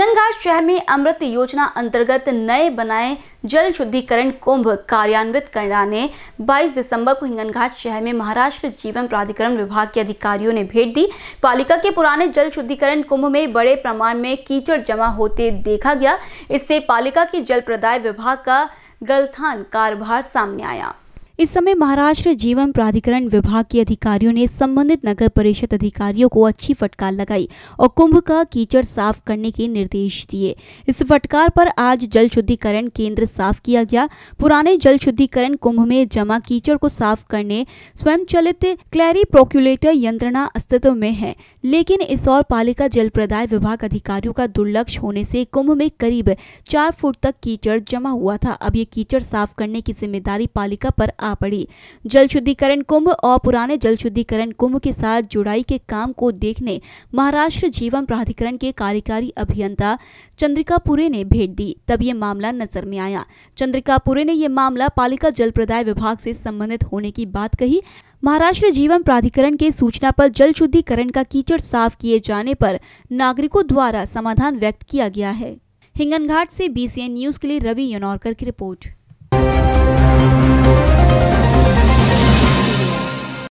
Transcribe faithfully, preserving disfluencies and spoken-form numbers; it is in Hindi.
हिंगणघाट शहर में अमृत योजना अंतर्गत नए बनाए जल शुद्धिकरण कुंभ कार्यान्वित कराने बाईस दिसंबर को हिंगणघाट शहर में महाराष्ट्र जीवन प्राधिकरण विभाग के अधिकारियों ने भेंट दी। पालिका के पुराने जल शुद्धिकरण कुंभ में बड़े प्रमाण में कीचड़ जमा होते देखा गया। इससे पालिका के जल प्रदाय विभाग का गलथान कारभार सामने आया। इस समय महाराष्ट्र जीवन प्राधिकरण विभाग के अधिकारियों ने संबंधित नगर परिषद अधिकारियों को अच्छी फटकार लगाई और कुंभ का कीचड़ साफ करने के निर्देश दिए। इस फटकार पर आज जल शुद्धिकरण केंद्र साफ किया गया। पुराने जल शुद्धिकरण कुंभ में जमा कीचड़ को साफ करने स्वयंचलित क्लैरी प्रोक्यूलेटर यंत्रणा अस्तित्व में है, लेकिन इस और पालिका जल प्रदाय विभाग अधिकारियों का दुर्लक्ष होने से कुंभ में करीब चार फुट तक कीचड़ जमा हुआ था। अब ये कीचड़ साफ करने की जिम्मेदारी पालिका पर आ पड़ी। जल शुद्धिकरण कुंभ और पुराने जल शुद्धिकरण कुंभ के साथ जुड़ाई के काम को देखने महाराष्ट्र जीवन प्राधिकरण के कार्यकारी अभियंता चंद्रिका पुरे ने भेंट दी, तब ये मामला नजर में आया। चंद्रिका पुरे ने ये मामला पालिका जल प्रदाय विभाग से संबंधित होने की बात कही। महाराष्ट्र जीवन प्राधिकरण के सूचना पर जल शुद्धिकरण का कीचड़ साफ किए जाने पर नागरिकों द्वारा समाधान व्यक्त किया गया है। हिंगणघाट से I N B C N news के लिए रवि यनौरकर की रिपोर्ट।